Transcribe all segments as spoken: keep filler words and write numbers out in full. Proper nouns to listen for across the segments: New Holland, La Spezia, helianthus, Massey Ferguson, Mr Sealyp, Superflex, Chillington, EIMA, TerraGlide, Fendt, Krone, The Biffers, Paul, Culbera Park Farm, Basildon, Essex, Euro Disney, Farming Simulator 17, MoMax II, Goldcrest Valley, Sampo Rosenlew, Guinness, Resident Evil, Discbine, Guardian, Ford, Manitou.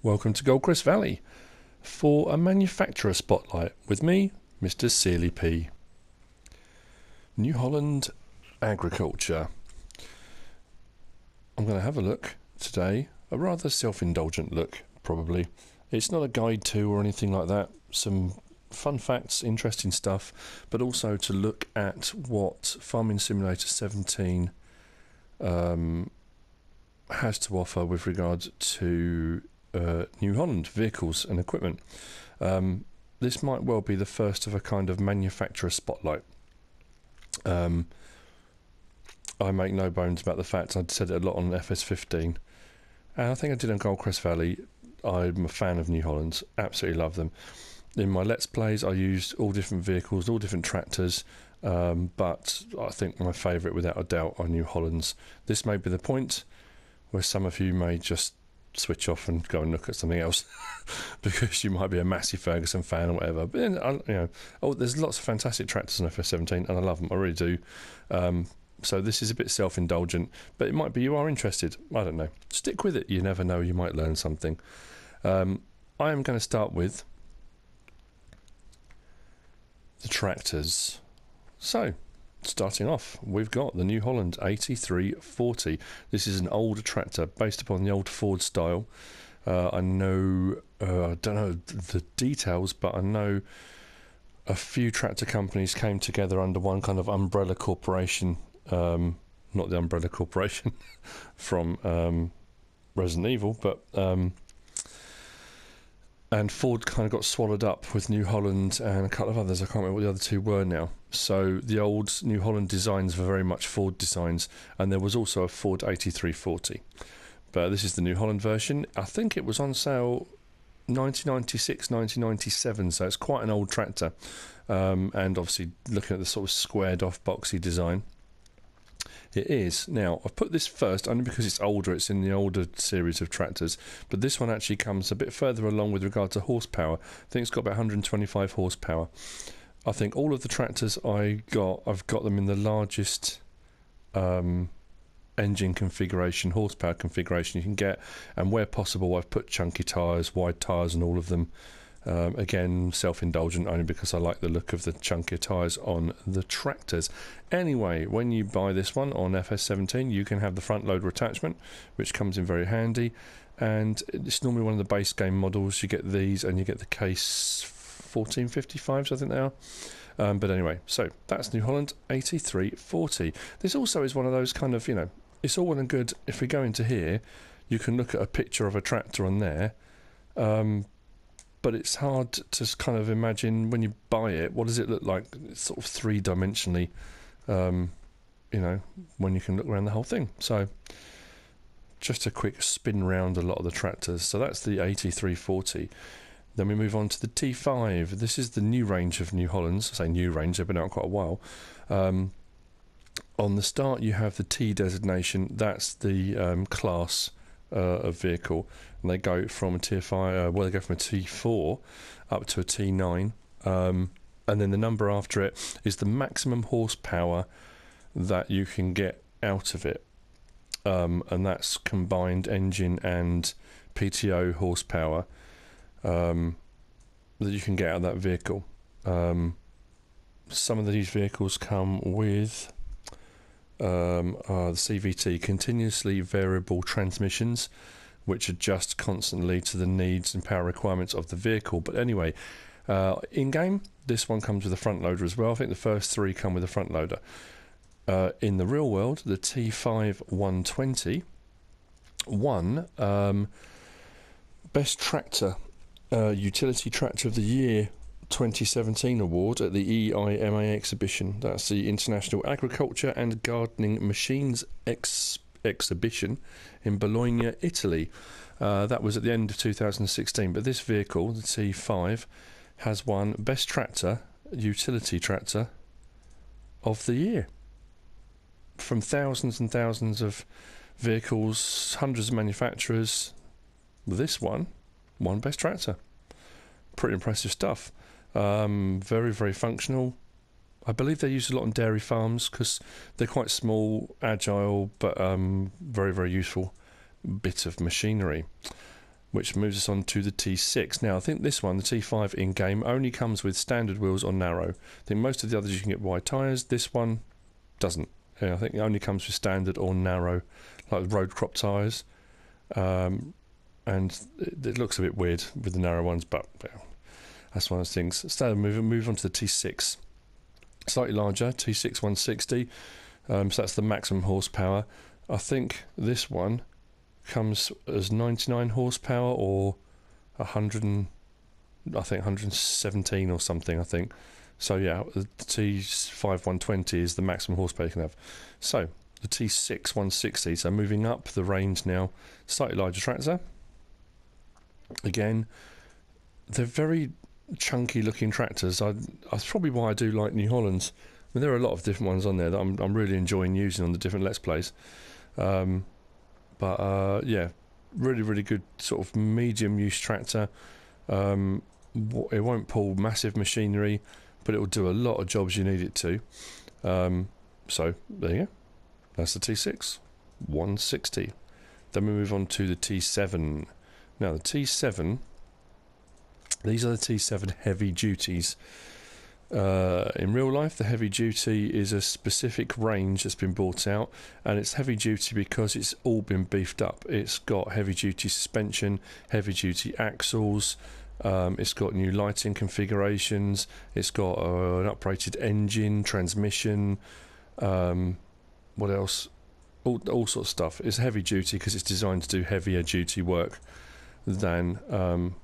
Welcome to Goldcrest Valley for a manufacturer spotlight with me, Mr Sealyp. New Holland agriculture. I'm going to have a look today, a rather self-indulgent look probably. It's not a guide to or anything like that, some fun facts, interesting stuff, but also to look at what Farming Simulator seventeen um, has to offer with regard to uh, New Holland vehicles and equipment. Um, this might well be the first of a kind of manufacturer spotlight. Um, I make no bones about the fact I'd said it a lot on F S fifteen, and I think I did on Goldcrest Valley. I'm a fan of New Hollands, absolutely love them. In my Let's Plays I used all different vehicles, all different tractors, um, but I think my favourite without a doubt are New Hollands. This may be the point where some of you may just switch off and go and look at something else because you might be a Massey Ferguson fan or whatever. But then, you know, oh, there's lots of fantastic tractors on F S seventeen and I love them, I really do. Um, so this is a bit self-indulgent, but it might be you are interested. I don't know. Stick with it. You never know. You might learn something. Um, I am going to start with the tractors. So, starting off, we've got the New Holland eighty-three forty. This is an older tractor based upon the old Ford style. Uh, I know, uh, I don't know the details, but I know a few tractor companies came together under one kind of umbrella corporation. Um, not the umbrella corporation from um, Resident Evil, but... Um, and Ford kind of got swallowed up with New Holland and a couple of others. I can't remember what the other two were now. So the old New Holland designs were very much Ford designs, and there was also a Ford eighty-three forty. But this is the New Holland version. I think it was on sale nineteen ninety-six, nineteen ninety-seven, so it's quite an old tractor. Um, and obviously looking at the sort of squared off boxy design, it is. Now, I've put this first only because it's older, it's in the older series of tractors, but this one actually comes a bit further along with regard to horsepower. I think it's got about one hundred twenty-five horsepower. I think all of the tractors I got, I've got them in the largest um, engine configuration, horsepower configuration you can get, and where possible I've put chunky tyres, wide tyres and all of them. Um, again, self-indulgent only because I like the look of the chunky tyres on the tractors. Anyway, when you buy this one on F S seventeen, you can have the front loader attachment, which comes in very handy, and it's normally one of the base game models. You get these and you get the case fourteen fifty-fives, I think they are. Um, but anyway, so that's New Holland eighty-three forty. This also is one of those kind of, you know, it's all well and good. If we go into here, you can look at a picture of a tractor on there, um, but it's hard to kind of imagine when you buy it, what does it look like? It's sort of three-dimensionally, um, you know, when you can look around the whole thing. So just a quick spin round a lot of the tractors. So that's the eighty-three forty. Then we move on to the T five. This is the new range of New Hollands. I say new range, they've been out quite a while. Um, on the start, you have the T designation. That's the um, class Uh, a vehicle, and they go from a tier five, uh, well, they go from a T four up to a T nine, um, and then the number after it is the maximum horsepower that you can get out of it, um, and that's combined engine and P T O horsepower um, that you can get out of that vehicle. Um, some of these vehicles come with Um, uh, the C V T, continuously variable transmissions, which adjust constantly to the needs and power requirements of the vehicle. But anyway, uh, in game this one comes with a front loader as well. I think the first three come with a front loader. Uh, in the real world, the T five one twenty won um, best tractor, uh, utility tractor of the year twenty seventeen award at the E I M A Exhibition. That's the International Agriculture and Gardening Machines Ex Exhibition in Bologna, Italy. Uh, that was at the end of two thousand sixteen, but this vehicle, the T five, has won Best Tractor, Utility Tractor of the Year. From thousands and thousands of vehicles, hundreds of manufacturers, this one won Best Tractor. Pretty impressive stuff. Um, very, very functional. I believe they're used a lot on dairy farms because they're quite small, agile, but um, very, very useful bit of machinery. which moves us on to the T six. Now I think this one, the T five in game, only comes with standard wheels or narrow. I think most of the others you can get wide tyres, this one doesn't. Yeah, I think it only comes with standard or narrow, like road crop tyres, um, and it, it looks a bit weird with the narrow ones, but well, that's one of those things. So move, move on to the T six, slightly larger, T six one sixty, um, so that's the maximum horsepower. I think this one comes as ninety-nine horsepower or one hundred, I think one hundred seventeen or something, I think. So yeah, the T five one twenty is the maximum horsepower you can have. So the T six one sixty, so moving up the range now, slightly larger tractor. Again, they're very chunky looking tractors. I, that's probably why I do like New Hollands. I mean, there are a lot of different ones on there that I'm, I'm really enjoying using on the different Let's Plays. Um, but uh, yeah, really, really good sort of medium use tractor. Um, it won't pull massive machinery, but it will do a lot of jobs you need it to. Um, so there you go. That's the T six one sixty. Then we move on to the T seven. Now the T seven, these are the T seven heavy duties. Uh, in real life, the heavy duty is a specific range that's been bought out, and it's heavy duty because it's all been beefed up. It's got heavy duty suspension, heavy duty axles, um, it's got new lighting configurations, it's got uh, an upgraded engine, transmission, um, what else, all, all sorts of stuff. It's heavy duty because it's designed to do heavier duty work than um,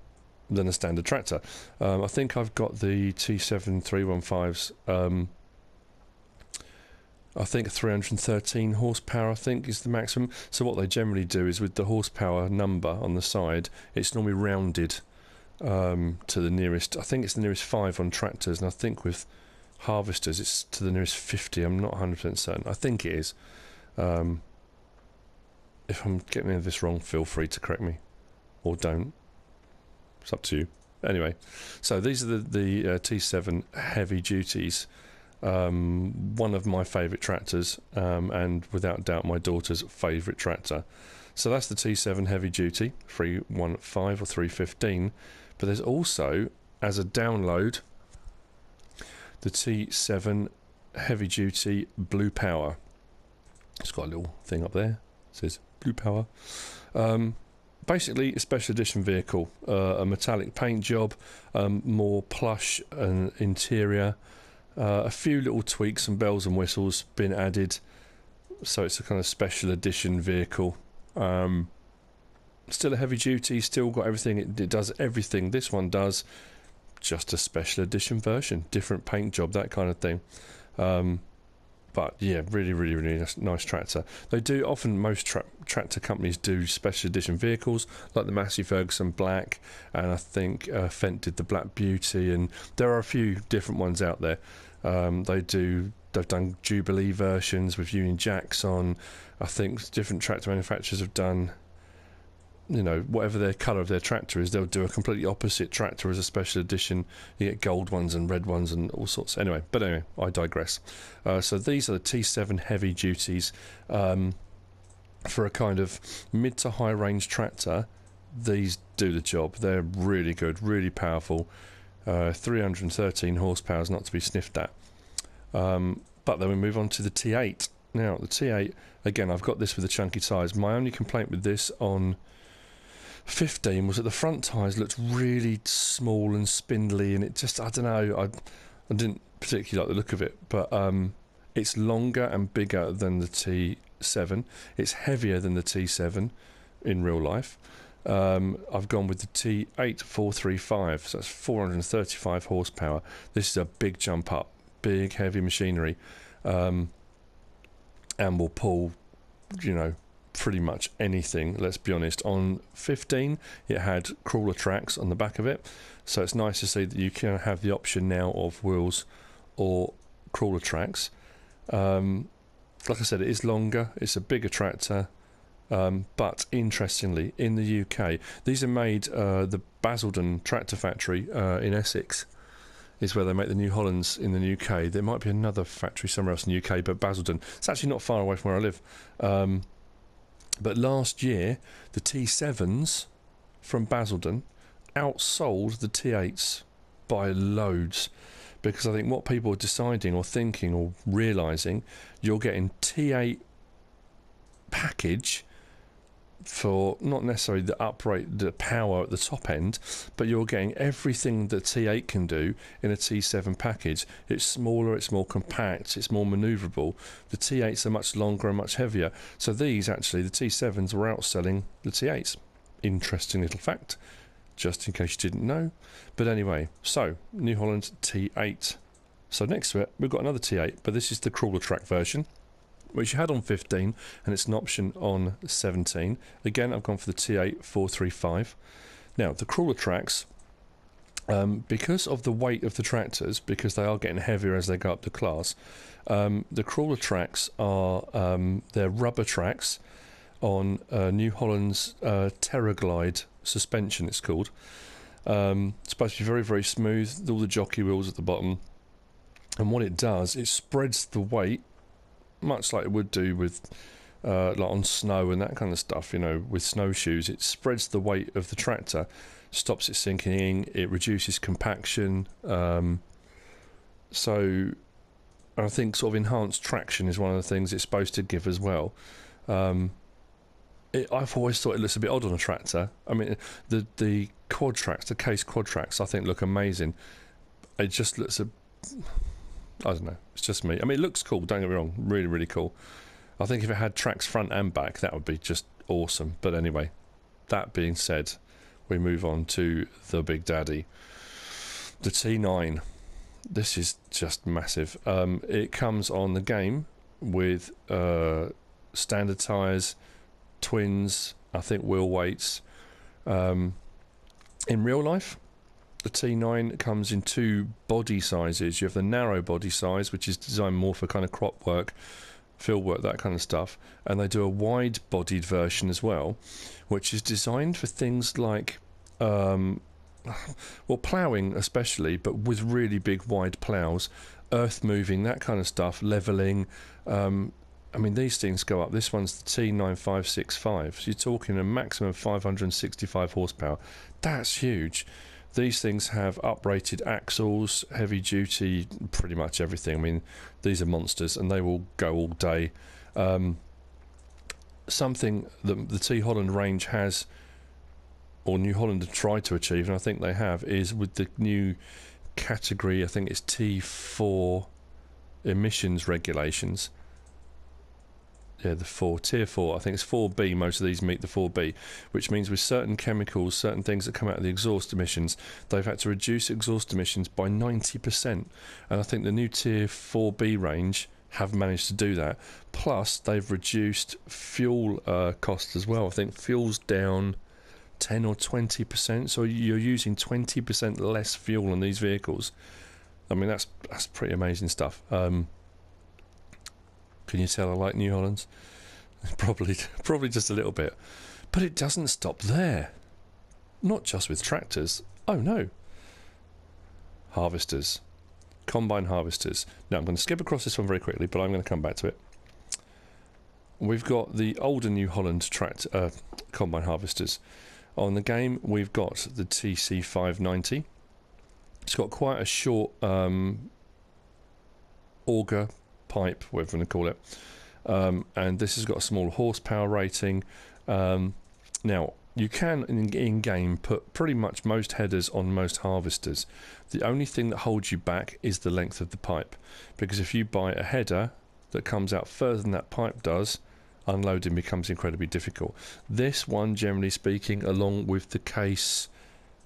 than a standard tractor. Um, I think I've got the T seven three fifteens. Um, I think three hundred thirteen horsepower, I think, is the maximum. So what they generally do is with the horsepower number on the side, it's normally rounded um, to the nearest. I think it's the nearest five on tractors, and I think with harvesters it's to the nearest fifty. I'm not one hundred percent certain. I think it is. Um, if I'm getting any of this wrong, feel free to correct me, or don't. It's up to you. Anyway, so these are the, the uh, T seven heavy duties. Um, one of my favourite tractors, um, and without doubt my daughter's favourite tractor. So that's the T seven heavy duty, three fifteen or three fifteen. But there's also, as a download, the T seven heavy duty blue power. It's got a little thing up there. It says blue power. Um, Basically, a special edition vehicle, uh, a metallic paint job, um, more plush and interior, uh, a few little tweaks and bells and whistles been added, so it's a kind of special edition vehicle. Um, still a heavy duty, still got everything, it, it does everything this one does, just a special edition version, different paint job, that kind of thing. Um, But yeah, really, really, really nice tractor. They do often, most tra tractor companies do special edition vehicles, like the Massey Ferguson Black, and I think uh, Fendt did the Black Beauty, and there are a few different ones out there. Um, they do, they've done Jubilee versions with Union Jacks on. I think different tractor manufacturers have done, you know, whatever their colour of their tractor is, they'll do a completely opposite tractor as a special edition. You get gold ones and red ones and all sorts. Anyway, but anyway, I digress. Uh, so these are the T seven heavy duties. Um, for a kind of mid to high range tractor, these do the job. They're really good, really powerful. Uh, three hundred thirteen horsepower is not to be sniffed at. Um, but then we move on to the T eight. Now, the T eight, again, I've got this with the chunky tyres. My only complaint with this on fifteen was that the front tyres looked really small and spindly, and it just, I don't know, I, I didn't particularly like the look of it, but um, it's longer and bigger than the T seven, it's heavier than the T seven in real life. um, I've gone with the T eight four thirty-five, so that's four hundred thirty-five horsepower. This is a big jump up, big heavy machinery, um, and will pull, you know, pretty much anything, let's be honest. On fifteen it had crawler tracks on the back of it, so it's nice to see that you can have the option now of wheels or crawler tracks. Um, like I said, it is longer, it's a bigger tractor, um, but interestingly in the U K these are made, uh, the Basildon tractor factory uh, in Essex is where they make the New Hollands in the U K. There might be another factory somewhere else in the U K, but Basildon, it's actually not far away from where I live. Um, But last year, the T sevens from Basildon outsold the T eights by loads, because I think what people are deciding or thinking or realising, you're getting T eight package for not necessarily the uprate, the power at the top end, but you're getting everything that T eight can do in a T seven package. It's smaller, it's more compact, it's more manoeuvrable. The T eights are much longer and much heavier. So these actually, the T sevens were outselling the T eights. Interesting little fact, just in case you didn't know. But anyway, so New Holland T eight. So next to it, we've got another T eight, but this is the crawler track version, which you had on fifteen, and it's an option on seventeen. Again, I've gone for the T eight four three five. Now, the crawler tracks, um, because of the weight of the tractors, because they are getting heavier as they go up the class, um, the crawler tracks are, um, they're rubber tracks on uh, New Holland's uh, TerraGlide suspension, it's called. Um, it's supposed to be very, very smooth, with all the jockey wheels at the bottom. And what it does, it spreads the weight, much like it would do with uh, like on snow and that kind of stuff, you know, with snowshoes. It spreads the weight of the tractor, stops it sinking in, it reduces compaction. Um, so I think sort of enhanced traction is one of the things it's supposed to give as well. Um, it, I've always thought it looks a bit odd on a tractor. I mean, the, the quad tracks, the Case quad tracks, I think look amazing. It just looks a... I don't know, it's just me. I mean, it looks cool, don't get me wrong, really, really cool. I think if it had tracks front and back, that would be just awesome. But anyway, that being said, we move on to the Big Daddy, the T nine. This is just massive. Um, it comes on the game with uh, standard tyres, twins, I think wheel weights. Um, in real life, the T nine comes in two body sizes. You have the narrow body size, which is designed more for kind of crop work, field work, that kind of stuff. And they do a wide-bodied version as well, which is designed for things like, um, well, ploughing especially, but with really big wide ploughs, earth moving, that kind of stuff, levelling. Um, I mean, these things go up. This one's the T nine five six five. So you're talking a maximum of five hundred sixty-five horsepower. That's huge. These things have uprated axles, heavy duty, pretty much everything. I mean, these are monsters and they will go all day. Um, something that the T Holland range has, or New Holland have tried to achieve, and I think they have, is with the new category, I think it's T four emissions regulations. Yeah, the four, tier four, I think it's four B, most of these meet the four B, which means with certain chemicals, certain things that come out of the exhaust emissions, they've had to reduce exhaust emissions by ninety percent. And I think the new tier four B range have managed to do that. Plus, they've reduced fuel uh, costs as well. I think fuel's down ten or twenty percent, so you're using twenty percent less fuel on these vehicles. I mean, that's, that's pretty amazing stuff. Um... Can you tell I like New Hollands? Probably, probably just a little bit. But it doesn't stop there. Not just with tractors. Oh no. Harvesters. Combine harvesters. Now I'm going to skip across this one very quickly, but I'm going to come back to it. We've got the older New Holland tract, uh, combine harvesters. On the game, we've got the T C five ninety. It's got quite a short um, auger pipe, whatever you call it, um, and this has got a small horsepower rating. Um, now you can in, in game put pretty much most headers on most harvesters. The only thing that holds you back is the length of the pipe, because if you buy a header that comes out further than that pipe does, unloading becomes incredibly difficult. This one, generally speaking, along with the Case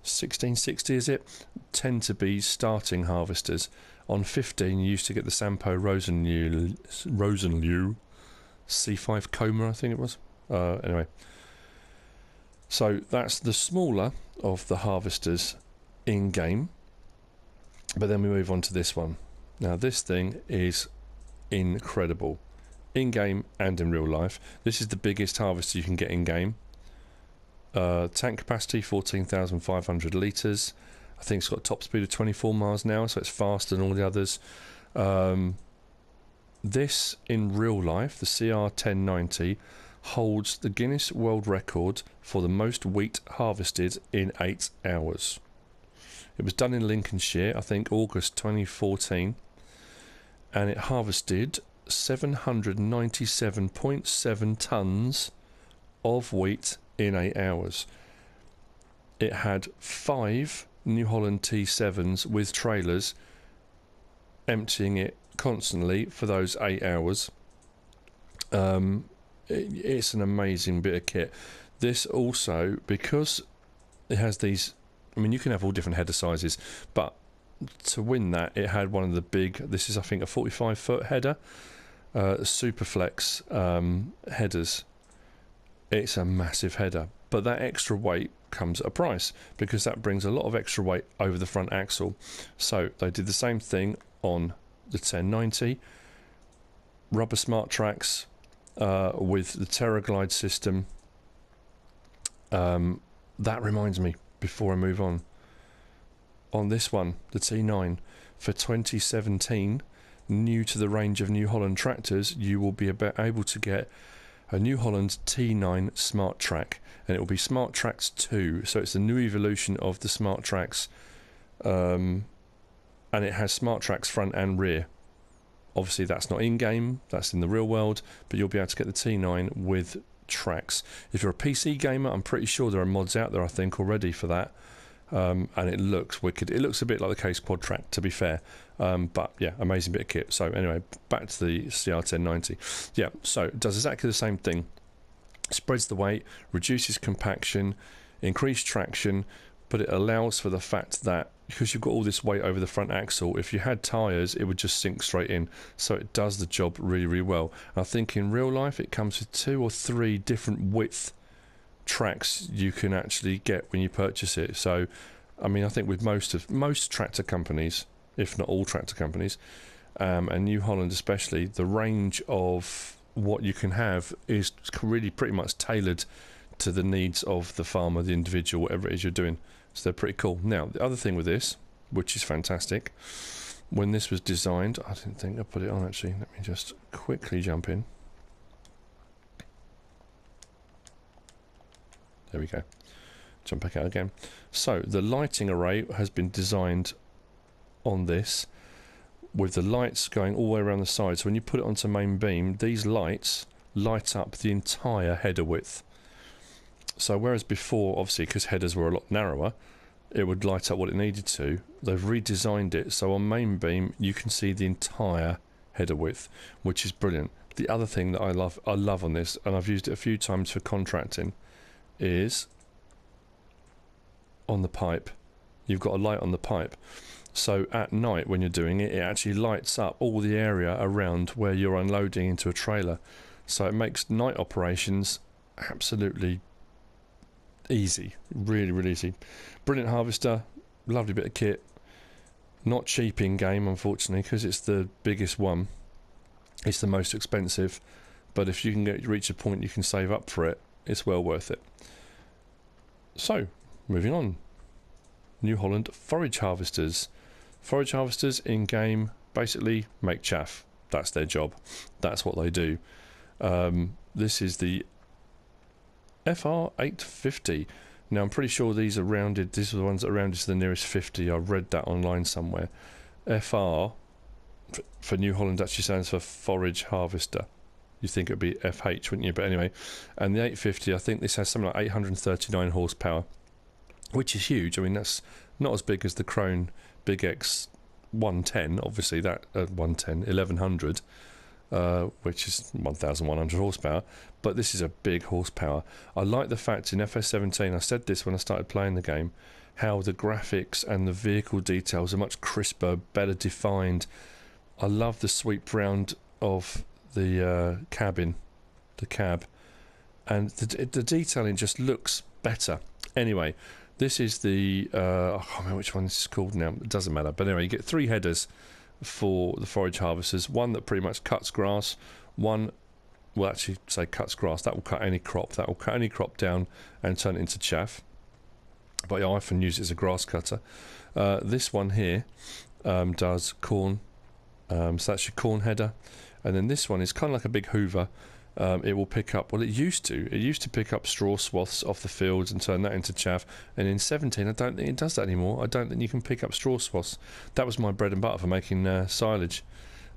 sixteen sixty, is it, tend to be starting harvesters. On fifteen, you used to get the Sampo Rosenlew, Rosenlew C five Coma, I think it was. Uh, anyway, so that's the smaller of the harvesters in game. But then we move on to this one. Now this thing is incredible, in game and in real life. This is the biggest harvester you can get in game. Uh, tank capacity fourteen thousand five hundred litres. I think it's got a top speed of twenty-four miles an hour, so it's faster than all the others. Um, this, in real life, the C R ten ninety, holds the Guinness World Record for the most wheat harvested in eight hours. It was done in Lincolnshire, I think August twenty fourteen, and it harvested seven hundred ninety-seven point seven tonnes of wheat in eight hours. It had five New Holland T sevens with trailers, emptying it constantly for those eight hours. Um, it, it's an amazing bit of kit. This also, because it has these, I mean, you can have all different header sizes, but to win that, it had one of the big, this is I think a forty-five foot header, uh, Superflex um, headers. It's a massive header, but that extra weight comes at a price because that brings a lot of extra weight over the front axle. So they did the same thing on the ten ninety. Rubber smart tracks uh, with the TerraGlide system. Um, that reminds me, before I move on, on this one, the T nine, for twenty seventeen, new to the range of New Holland tractors, you will be able to get a New Holland T nine Smart Track, and it will be Smart Tracks two, so it's the new evolution of the Smart Tracks, um, and it has Smart Tracks front and rear. Obviously that's not in-game, that's in the real world, but you'll be able to get the T nine with tracks. If you're a P C gamer, I'm pretty sure there are mods out there, I think, already for that, um, and it looks wicked. It looks a bit like the Case Quad Track, to be fair, um, but yeah, amazing bit of kit. So anyway, back to the C R ten ninety. Yeah, so it does exactly the same thing. Spreads the weight, reduces compaction, increased traction, but it allows for the fact that because you've got all this weight over the front axle, if you had tyres, it would just sink straight in. So it does the job really, really well. And I think in real life, it comes with two or three different width tracks you can actually get when you purchase it. So, I mean, I think with most of most tractor companies, if not all tractor companies, um, and New Holland especially, the range of what you can have is really pretty much tailored to the needs of the farmer, the individual, whatever it is you're doing. So they're pretty cool. Now, the other thing with this, which is fantastic, when this was designed, I didn't think I put it on actually. Let me just quickly jump in. There we go. Jump back out again. So the lighting array has been designed on this with the lights going all the way around the side. So when you put it onto main beam, these lights light up the entire header width. So whereas before, obviously, because headers were a lot narrower, it would light up what it needed to. They've redesigned it, so on main beam, you can see the entire header width, which is brilliant. The other thing that I love, I love on this, and I've used it a few times for contracting, is on the pipe. You've got a light on the pipe. So at night when you're doing it, it actually lights up all the area around where you're unloading into a trailer. So it makes night operations absolutely beautiful. Easy, really, really easy. Brilliant harvester, lovely bit of kit. Not cheap in game, unfortunately, because it's the biggest one. It's the most expensive, but if you can get reach a point you can save up for it, it's well worth it. So, moving on. New Holland forage harvesters. Forage harvesters in game basically make chaff. That's their job. That's what they do. Um, this is the F R eight fifty. Now I'm pretty sure these are rounded, these are the ones that are rounded to the nearest fifty. I read that online somewhere. F R for New Holland actually stands for forage harvester. You think it would be F H, wouldn't you? But anyway, and the eight fifty, I think this has something like eight hundred thirty-nine horsepower, which is huge. I mean, that's not as big as the Krone Big X one ten, obviously that uh, one ten, eleven hundred. Uh, which is one thousand one hundred horsepower, but this is a big horsepower. I like the fact in F S seventeen, I said this when I started playing the game, how the graphics and the vehicle details are much crisper, better defined. I love the sweep round of the uh, cabin, the cab, and the, the detailing just looks better. Anyway, this is the, uh, I can't remember which one this is called now, it doesn't matter, but anyway, you get three headers for the forage harvesters, one that pretty much cuts grass, one will actually say cuts grass, that will cut any crop, that will cut any crop down and turn it into chaff, but I often use it as a grass cutter. Uh, this one here um, does corn, um, so that's your corn header, and then this one is kind of like a big hoover, um, it will pick up, well, it used to, it used to pick up straw swaths off the fields and turn that into chaff, and in seventeen I don't think it does that anymore. I don't think you can pick up straw swaths. That was my bread and butter for making uh, silage.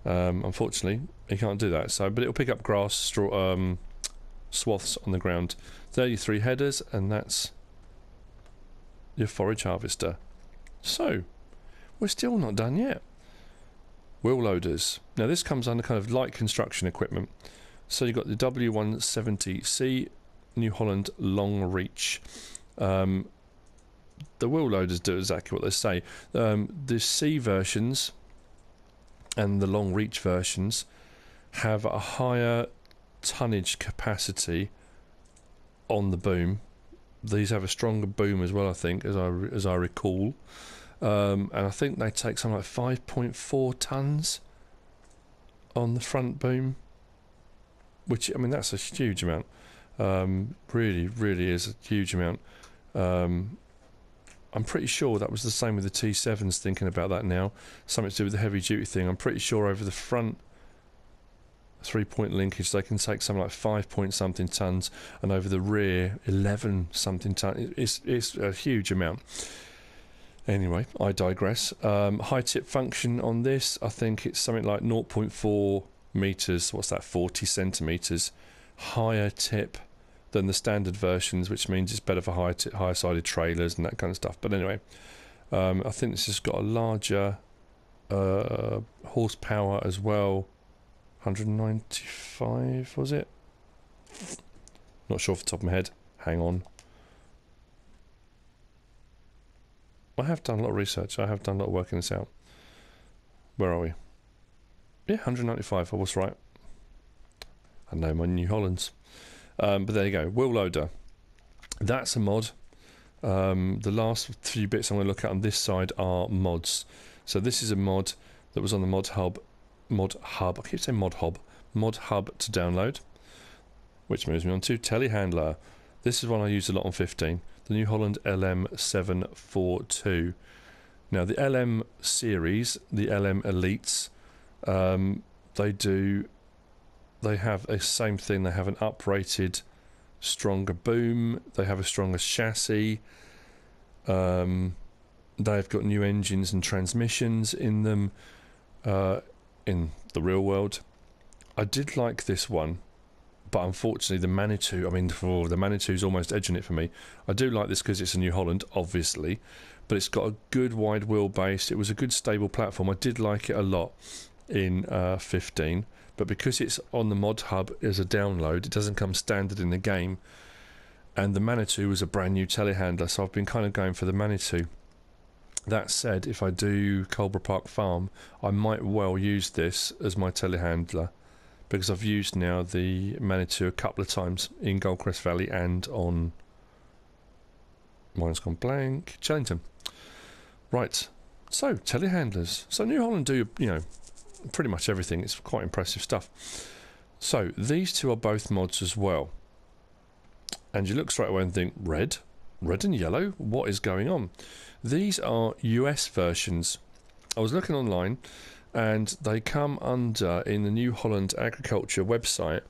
Um, unfortunately you can't do that, so, but it'll pick up grass, straw, um, swaths on the ground. Thirty-three headers, and that's your forage harvester. So we're still not done yet. Wheel loaders. Now this comes under kind of light construction equipment. So you've got the W one seventy C New Holland long reach. Um, the wheel loaders do exactly what they say. Um, the C versions and the long reach versions have a higher tonnage capacity on the boom. These have a stronger boom as well, I think, as I, as I recall. Um, and I think they take something like five point four tons on the front boom, which, I mean, that's a huge amount. Um, really, really is a huge amount. Um, I'm pretty sure that was the same with the T sevens, thinking about that now. Something to do with the heavy-duty thing. I'm pretty sure over the front three-point linkage they can take something like five point something tons, and over the rear eleven something tons. It's, it's a huge amount. Anyway, I digress. Um, high tip function on this, I think it's something like zero point four meters, what's that, forty centimeters higher tip than the standard versions, which means it's better for high tip, higher sided trailers and that kind of stuff. But anyway, um, I think this has got a larger uh, horsepower as well. one ninety-five, was it? Not sure off the top of my head. Hang on. I have done a lot of research. I have done a lot of working this out. Where are we? Yeah, one ninety-five. I was right. I know my New Hollands. Um, but there you go. Wheel loader. That's a mod. Um, the last few bits I'm going to look at on this side are mods. So this is a mod that was on the mod hub. Mod hub. I keep saying mod hub. Mod hub to download. Which moves me on to telehandler. This is one I used a lot on fifteen. The New Holland L M seven forty-two. Now the L M series, the L M Elites, um, they do, they have the same thing. They have an uprated, stronger boom. They have a stronger chassis. Um, they've got new engines and transmissions in them. Uh, in the real world, I did like this one. But unfortunately, the Manitou, I mean, oh, the Manitou's almost edging it for me. I do like this because it's a New Holland, obviously. But it's got a good wide wheelbase. It was a good stable platform. I did like it a lot in uh, fifteen. But because it's on the mod hub as a download, it doesn't come standard in the game. And the Manitou was a brand new telehandler, so I've been kind of going for the Manitou. That said, if I do Culbera Park Farm, I might well use this as my telehandler, because I've used now the Manitou a couple of times in Goldcrest Valley and on, mine's gone blank, Chillington. Right, so telehandlers. So New Holland do, you know, pretty much everything. It's quite impressive stuff. So these two are both mods as well. And you look straight away and think, red? Red and yellow? What is going on? These are U S versions. I was looking online, and they come under, in the New Holland Agriculture website,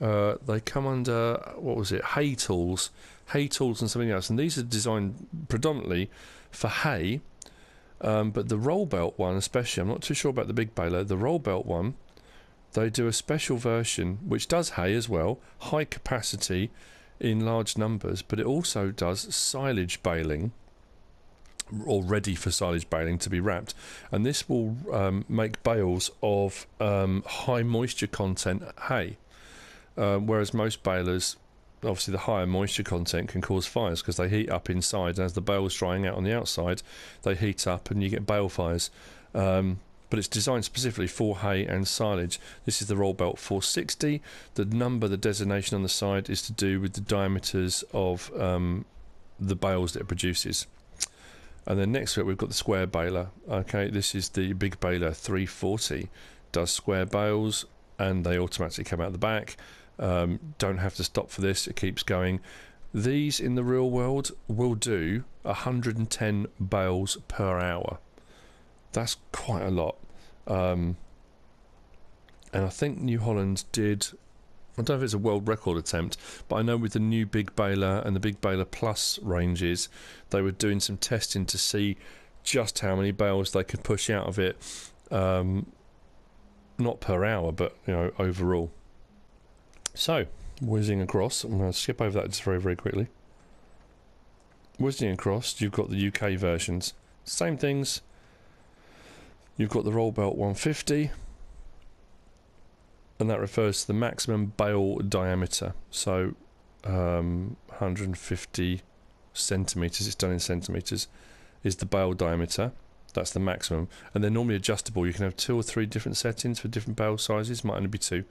uh, they come under, what was it, hay tools, hay tools and something else. And these are designed predominantly for hay, um, but the roll belt one especially, I'm not too sure about the big baler, the roll belt one, they do a special version, which does hay as well, high capacity in large numbers, but it also does silage baling, or ready for silage baling to be wrapped, and this will um, make bales of um, high moisture content hay, uh, whereas most balers, obviously the higher moisture content can cause fires because they heat up inside, and as the bale is drying out on the outside they heat up and you get bale fires. Um, but it's designed specifically for hay and silage. This is the roll belt four sixty. The number, the designation on the side is to do with the diameters of um, the bales that it produces. And then next to it, we've got the square baler. Okay, this is the big baler three forty. Does square bales, and they automatically come out the back. Um, don't have to stop for this, it keeps going. These in the real world will do one hundred and ten bales per hour. That's quite a lot. Um, and I think New Holland did I don't know if it's a world record attempt, but I know with the new Big Baler and the Big Baler Plus ranges, they were doing some testing to see just how many bales they could push out of it, um, not per hour, but you know, overall. So, whizzing across, I'm going to skip over that just very, very quickly. Whizzing across, you've got the U K versions. Same things. You've got the roll belt one fifty. And that refers to the maximum bale diameter. So, um, one hundred fifty centimetres, it's done in centimetres, is the bale diameter. That's the maximum. And they're normally adjustable. You can have two or three different settings for different bale sizes. Might only be two.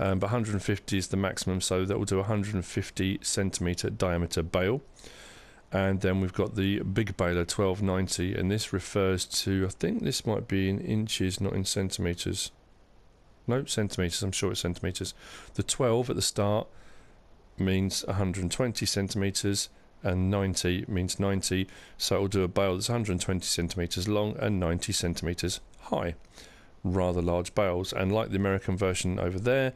Um, but one hundred fifty is the maximum, so that will do one hundred fifty centimetre diameter bale. And then we've got the Big Baler twelve ninety, and this refers to, I think this might be in inches, not in centimetres. No, centimetres, I'm sure it's centimetres. The twelve at the start means one hundred twenty centimetres, and ninety means ninety, so it'll do a bale that's one hundred twenty centimetres long and ninety centimetres high. Rather large bales, and like the American version over there,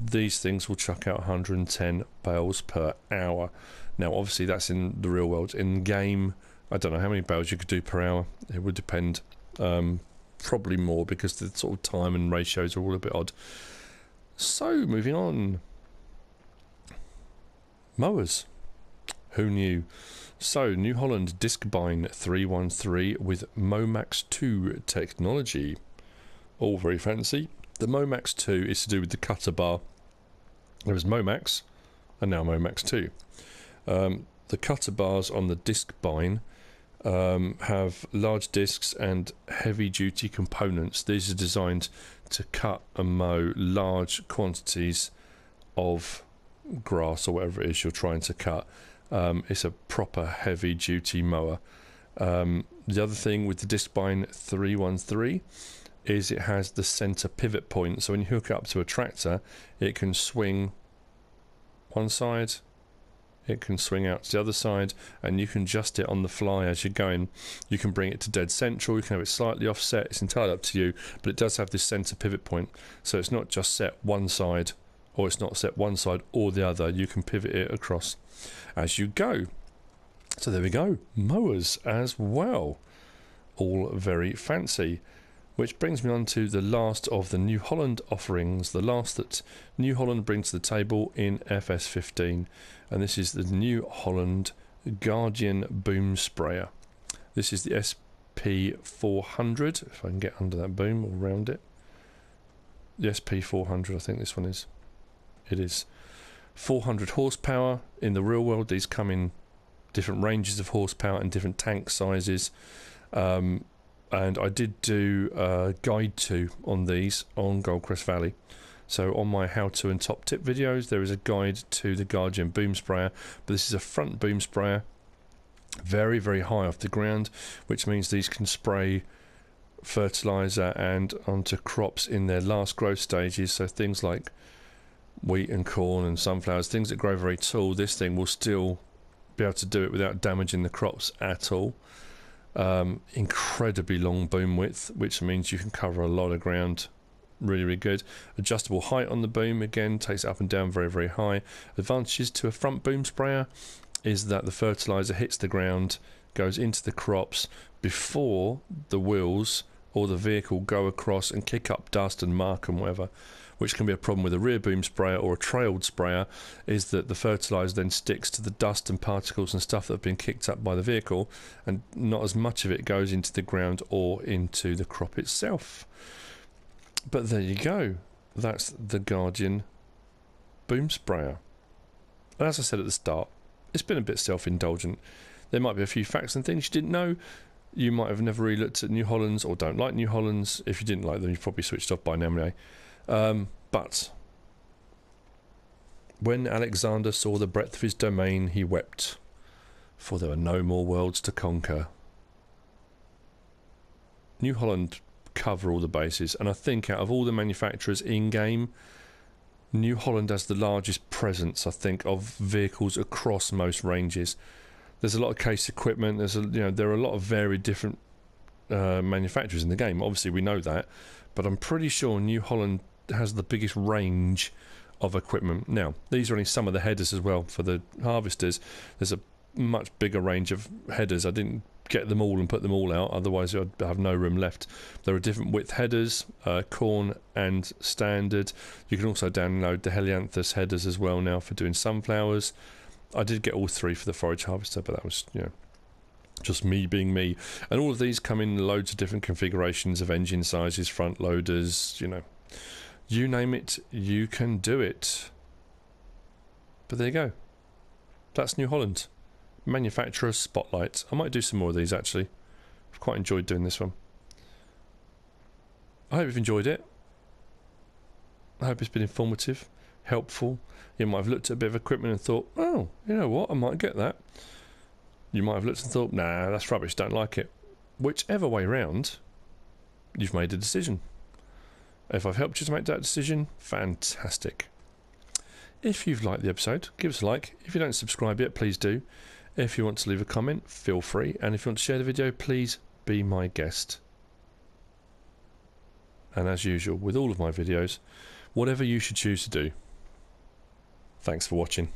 these things will chuck out one hundred ten bales per hour. Now, obviously, that's in the real world. In game, I don't know how many bales you could do per hour. It would depend. Um, probably more, because the sort of time and ratios are all a bit odd. So, moving on. Mowers. Who knew? So, New Holland Discbine three one three with MoMax two technology. All very fancy. The MoMax two is to do with the cutter bar. There was MoMax, and now MoMax two. Um, the cutter bars on the Discbine um, have large discs and heavy-duty components. These are designed to cut and mow large quantities of grass or whatever it is you're trying to cut. Um, it's a proper heavy-duty mower. Um, the other thing with the Discbine three one three is it has the centre pivot point. So when you hook it up to a tractor, it can swing one side, it can swing out to the other side, and you can adjust it on the fly as you're going. You can bring it to dead central, you can have it slightly offset, it's entirely up to you, but it does have this centre pivot point, so it's not just set one side, or it's not set one side or the other. You can pivot it across as you go. So there we go, mowers as well, all very fancy. Which brings me on to the last of the New Holland offerings, the last that New Holland brings to the table in F S fifteen, and this is the New Holland Guardian Boom Sprayer. This is the S P four hundred, if I can get under that boom or round it. The S P four hundred, I think this one is. It is. four hundred horsepower. In the real world, these come in different ranges of horsepower and different tank sizes. Um... And I did do a guide to on these on Goldcrest Valley. So on my how to and top tip videos, there is a guide to the Guardian boom sprayer. But this is a front boom sprayer, very, very high off the ground, which means these can spray fertilizer and onto crops in their last growth stages. So things like wheat and corn and sunflowers, things that grow very tall, this thing will still be able to do it without damaging the crops at all. Um, incredibly long boom width, which means you can cover a lot of ground really, really good. Adjustable height on the boom, again, takes it up and down very, very high. Advantages to a front boom sprayer is that the fertilizer hits the ground, goes into the crops before the wheels or the vehicle go across and kick up dust and mark and whatever, which can be a problem with a rear boom sprayer or a trailed sprayer, is that the fertiliser then sticks to the dust and particles and stuff that have been kicked up by the vehicle, and not as much of it goes into the ground or into the crop itself. But there you go. That's the Guardian boom sprayer. And as I said at the start, it's been a bit self-indulgent. There might be a few facts and things you didn't know. You might have never really looked at New Hollands or don't like New Hollands. If you didn't like them, you've probably switched off by now anyway. Um, but when Alexander saw the breadth of his domain, he wept, for there were no more worlds to conquer. New Holland cover all the bases, and I think out of all the manufacturers in-game, New Holland has the largest presence, I think, of vehicles across most ranges. There's a lot of case equipment. There's a, you know, there are a lot of varied different uh, manufacturers in the game. Obviously, we know that, but I'm pretty sure New Holland has the biggest range of equipment. Now, these are only some of the headers as well for the harvesters. There's a much bigger range of headers. I didn't get them all and put them all out, otherwise I'd have no room left. There are different width headers, uh, corn and standard. You can also download the helianthus headers as well now for doing sunflowers. I did get all three for the forage harvester, but that was, you know, just me being me. And all of these come in loads of different configurations of engine sizes, front loaders, you know, you name it, you can do it. But there you go. That's New Holland. Manufacturer Spotlight. I might do some more of these actually. I've quite enjoyed doing this one. I hope you've enjoyed it. I hope it's been informative, helpful. You might have looked at a bit of equipment and thought, oh, you know what, I might get that. You might have looked and thought, nah, that's rubbish, don't like it. Whichever way round, you've made a decision. If I've helped you to make that decision, fantastic. If you've liked the episode, give us a like. If you don't subscribe yet, please do. If you want to leave a comment, feel free. And if you want to share the video, please be my guest. And as usual, with all of my videos, whatever you should choose to do. Thanks for watching.